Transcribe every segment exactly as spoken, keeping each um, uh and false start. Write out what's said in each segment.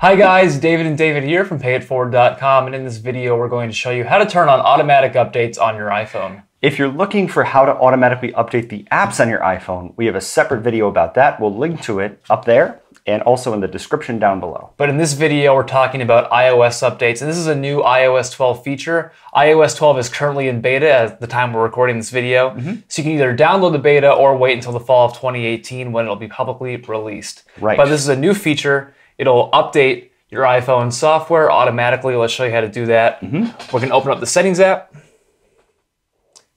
Hi guys, David and David here from pay it forward dot com, and in this video we're going to show you how to turn on automatic updates on your iPhone. If you're looking for how to automatically update the apps on your iPhone, we have a separate video about that. We'll link to it up there and also in the description down below. But in this video we're talking about iOS updates, and this is a new i O S twelve feature. i O S twelve is currently in beta at the time we're recording this video, mm-hmm. so you can either download the beta or wait until the fall of twenty eighteen when it'll be publicly released. Right. But this is a new feature. It'll update your iPhone software automatically. Let's show you how to do that. Mm-hmm. We're gonna open up the Settings app,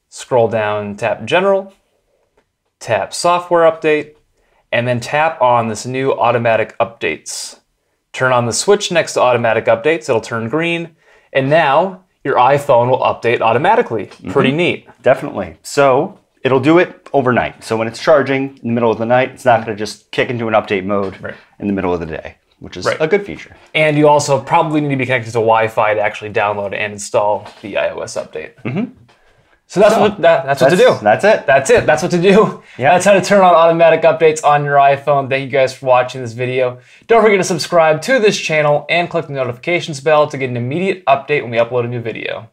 scroll down, tap General, tap Software Update, and then tap on this new Automatic Updates. Turn on the switch next to Automatic Updates. It'll turn green, and now your iPhone will update automatically. Mm-hmm. Pretty neat. Definitely. So it'll do it overnight. So when it's charging in the middle of the night, it's not gonna just kick into an update mode right. in the middle of the day, which is right. a good feature. And you also probably need to be connected to Wi-Fi to actually download and install the iOS update. Mm-hmm. So that's, so, what, that, that's, that's what to do. That's it. That's it. That's what to do. Yeah. That's how to turn on automatic updates on your iPhone. Thank you guys for watching this video. Don't forget to subscribe to this channel and click the notifications bell to get an immediate update when we upload a new video.